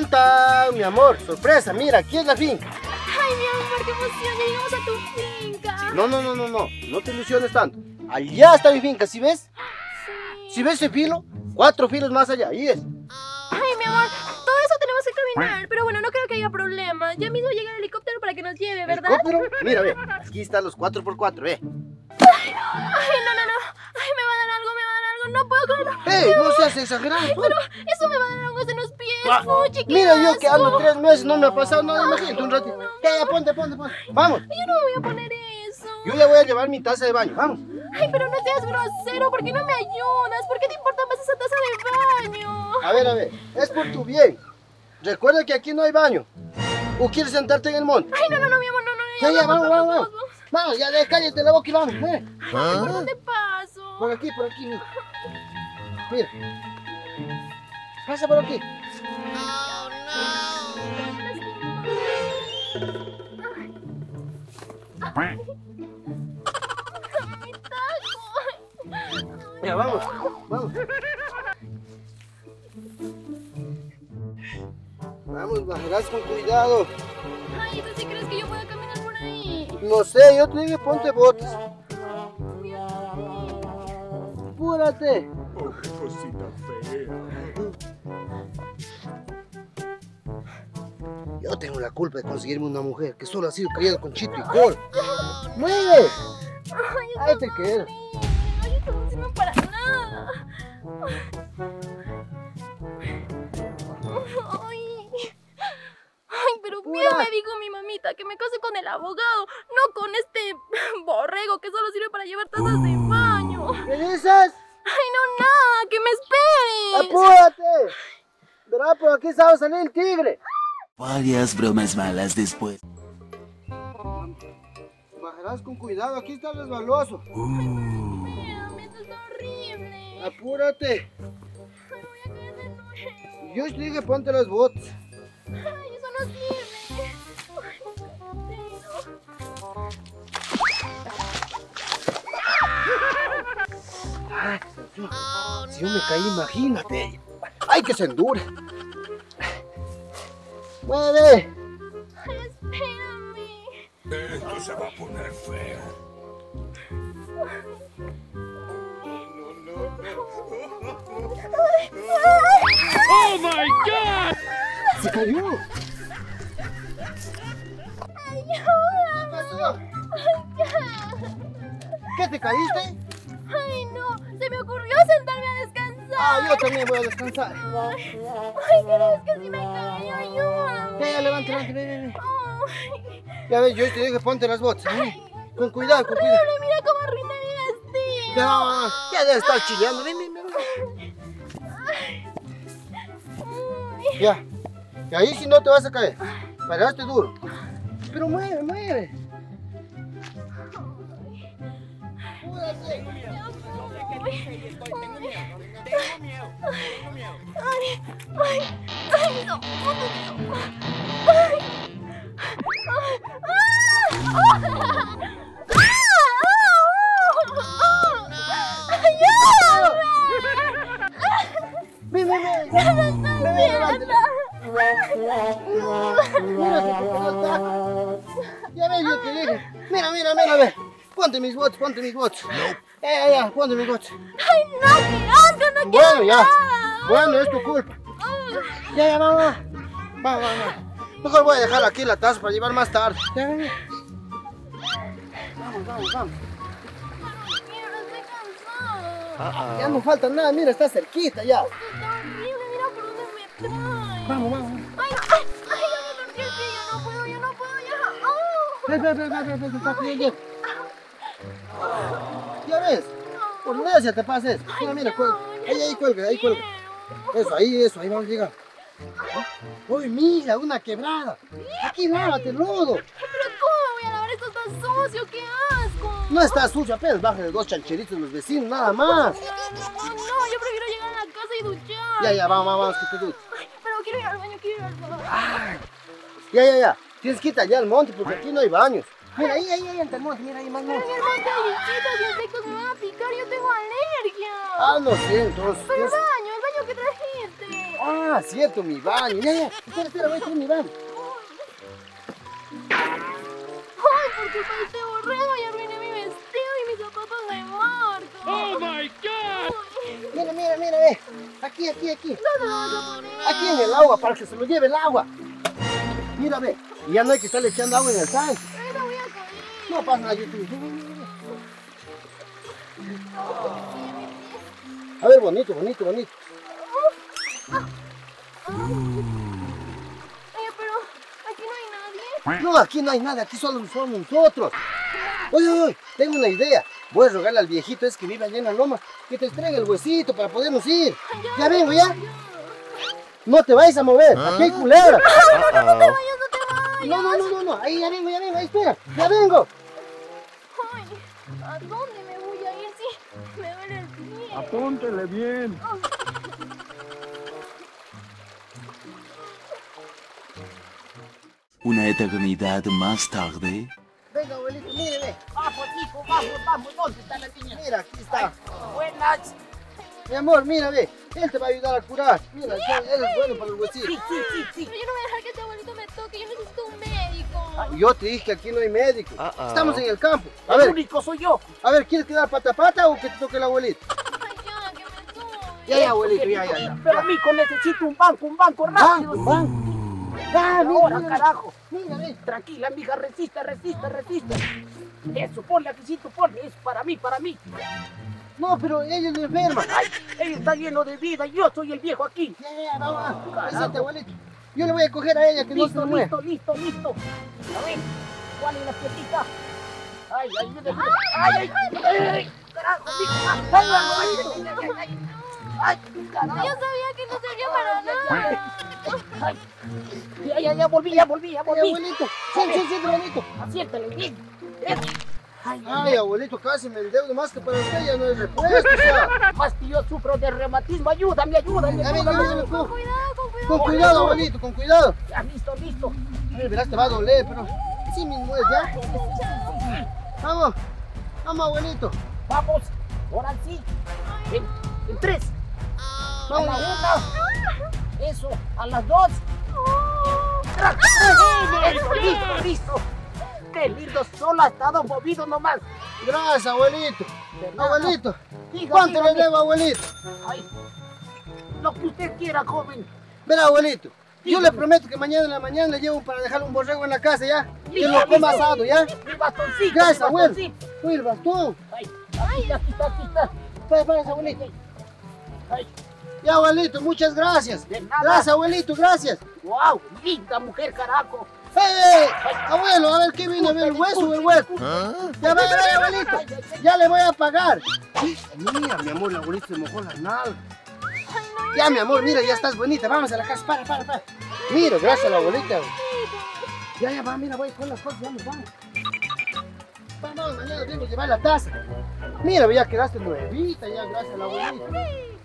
Santa, mi amor, sorpresa, mira, aquí es la finca. Ay, mi amor, qué emoción, ya llegamos a tu finca. No te ilusiones tanto. Allá está mi finca, ¿sí ves? Sí. ¿Sí ves ese filo? 4 filos más allá, ahí es. Ay, mi amor, todo eso tenemos que caminar, pero bueno, no creo que haya problema. Ya mismo llega el helicóptero para que nos lleve, ¿verdad? ¿Helicóptero? Mira, ve, aquí están los 4x4, ve. Ay, no, ay, me va a dar algo, no puedo creerlo. ¡Ey, no seas exagerado! Ay, pero eso me va a dar hongos en los pies, chiquito. Mira, yo que ando 3 meses, no me ha pasado nada, imagínate un ratito. Ya, ponte. Vamos. Yo no me voy a poner eso. Yo ya voy a llevar mi taza de baño, vamos. Ay, pero no seas grosero, ¿por qué no me ayudas? ¿Por qué te importa más esa taza de baño? A ver, es por tu bien. Recuerda que aquí no hay baño. ¿O quieres sentarte en el monte? Ay, no, mi amor, no. Ya, vamos. Vamos, ya, cállate la boca y vamos. ¿Por dónde paso? Por aquí, mira. Mira. Pasa por aquí. Oh, no. Ay. Mi taco. Ya, vamos. Vamos, bajarás con cuidado. Ay, ¿tú sí crees que yo pueda caminar por ahí? No sé, yo te dije ponte botas. ¡Apúrate! ¡Oh, qué cosita fea! Yo tengo la culpa de conseguirme una mujer que solo ha sido criada con chito y col. ¡Mueve! ¡Ahí te quedas! ¡Ay, esto no sirve para nada! ¡Ay, pero mira! Me dijo mi mamita que me case con el abogado, no con este borrego que solo sirve para llevar tazas de pan. ¿Qué dices? Ay, no, nada, que me esperes. ¡Apúrate! Verá, por aquí sabe salir el tigre. Varias bromas malas después. Bajarás con cuidado, aquí está resbaloso. Espérame, esto está horrible. Apúrate. Ay, voy a caer de nuevo. Yo te dije ponte las botas. Ay, eso no sirve. Ay, si yo me caí, imagínate. ¡Ay, que se endure! ¡Mueve! ¡Espérame! Esto se va a poner feo. ¡Oh, my God! ¡Se cayó! ¡Ayuda! ¿Qué pasó? ¿Qué, te caíste? Ay, no, se me ocurrió sentarme a descansar. Ah, yo también voy a descansar. Ay, ¿crees que si me caí? Ayúdame. Ya, levanta, ven. Ya ves, yo te dije ponte las botas. Con cuidado, con cuidado. Mira cómo arruiné mi vestido. No, ya debe estar chillando. Ven. Ya, y ahí si no te vas a caer. Paraste duro. Pero mueve. Tengo miedo. Ay, no. Mira, Ponte mis bots. Ya, ponte mis bots. Ay, no, qué asco, no quiero. Bueno, ya. Bueno, es tu culpa. Ya, mamá. Va. Mejor voy a dejar aquí la taza para llevar más tarde. Ya. Vamos. Mira, no estoy cansada. Ya no falta nada, mira, está cerquita ya. Esto está horrible, mira por dónde me trae. Vamos. Ay, ya me torcí el pie, yo no puedo, ya. ¿Ya ves? Por nada se te pasa eso. Mira, cuelga. Ahí cuelga. Eso, ahí vamos a llegar. Uy, mira, una quebrada. Aquí lávate el lodo. Pero ¿cómo me voy a lavar? Esto está sucio, qué asco. No está sucio, apenas bájale 2 chancheritos a los vecinos, nada más. No, yo prefiero llegar a la casa y duchar. Ya, vamos, que te duches. Pero quiero ir al baño. Ya. Tienes que ir allá al monte porque aquí no hay baños. Mira, ahí, en el monte, mira, ahí, más no. Pero mi hermano, bichitos y insectos me van a picar, yo tengo alergia. Ah, no sé, entonces. Pero el baño que trajiste. Ah, cierto, mi van. Mira, espera, voy a mi van. Ay, por culpa de este borrego ya arruiné mi vestido y mis zapatos de muerto. ¡Oh, my God! Ay. Mira, mira, mira, ve. Aquí, aquí, aquí. ¿Dónde lo vas a poner? Aquí en el agua, para que se lo lleve el agua. Mira, ve. Y ya no hay que estar echando agua en el sal. Pero voy a salir. No pasa nada, YouTube. A ver, bonito, bonito, bonito. Pero aquí no hay nadie. No, aquí no hay nada, aquí solo somos nosotros. Oye, oye, tengo una idea. Voy a rogarle al viejito ese que vive allá en la loma que te traiga el huesito para podernos ir. Ya vengo, ya. No te vayas a mover, aquí hay culebra. No, no te vayas, no te vayas. No, ahí ya vengo, ahí espera, ya vengo. Ay, ¿a dónde me voy a ir si me duele el pie? Apúntele bien. Una eternidad más tarde. Venga, abuelito, míreme. Vamos, hijo, vamos, vamos. ¿Dónde está la niña? Mira, aquí está. Ay, buenas. Mi amor, mira, ve. Él te va a ayudar a curar. Mira, sí, él es bueno para el huesito. Sí. Pero yo no voy a dejar que este abuelito me toque. Yo necesito un médico. Ah, yo te dije que aquí no hay médico. Estamos en el campo. A ver. El único soy yo. A ver, ¿quieres quedar pata a pata o que te toque el abuelito? Ay, ya, que me toque. Ya, abuelito, ya. Pero, mico, necesito un banco rápido. ¿Un banco? ¡Ah, ahora, mira, carajo! Mira, tranquila, mija, resista. Eso, ponle aquí, ponle. Es para mí. No, pero ella es enferma. Ay, él está lleno de vida, yo soy el viejo aquí. Ya, vamos. Pásate, abuelito. Yo le voy a coger a ella que listo, no se mueve. Listo. A ver, ¿cuál es la piecita? Ay, carajo, ay. Yo sabía que no servía para nada. Ya volví. Ay, abuelito, siéntelo bonito. Asiéntale bien. Ay, abuelito, casi me endeudo más que para usted, ya no es repuesto. Más que yo sufro de reumatismo, ayúdame. Con cuidado, abuelito, con cuidado. Ya, listo. Ay, verás, te va a doler, pero sí mismo es ya. Vamos, abuelito. Vamos, ahora sí. En tres. Vamos, una. Eso, a las dos. Listo. Qué lindo, solo ha estado movido nomás. Gracias, abuelito. Abuelito, ¿cuánto le debo, abuelito? Ay, lo que usted quiera, joven. Verá, abuelito, yo le prometo que mañana en la mañana le llevo para dejar un borrego en la casa, ¿ya? Que lo coma asado, ¿ya? Mi bastoncito. Gracias, abuelo. Uy, el bastón. Ay, aquí está. Espera, abuelito. Ay. Ya, abuelito, muchas gracias. De nada. Gracias, abuelito, gracias. Wow, linda mujer, carajo. Hey, abuelo, a ver qué vino, a ver el hueso o el hueso. Ya ve, abuelito, ya le voy a pagar. Mira, mi amor, la abuelita se mojó las nalgas. Ya, mi amor, mira, ya estás bonita. Vamos a la casa, para. Mira, gracias a la abuelita. Ya, va, mira, voy con las cosas, vamos. Vamos, mañana tengo que llevar la taza. Mira, ya quedaste nuevita, ya, gracias a la abuelita.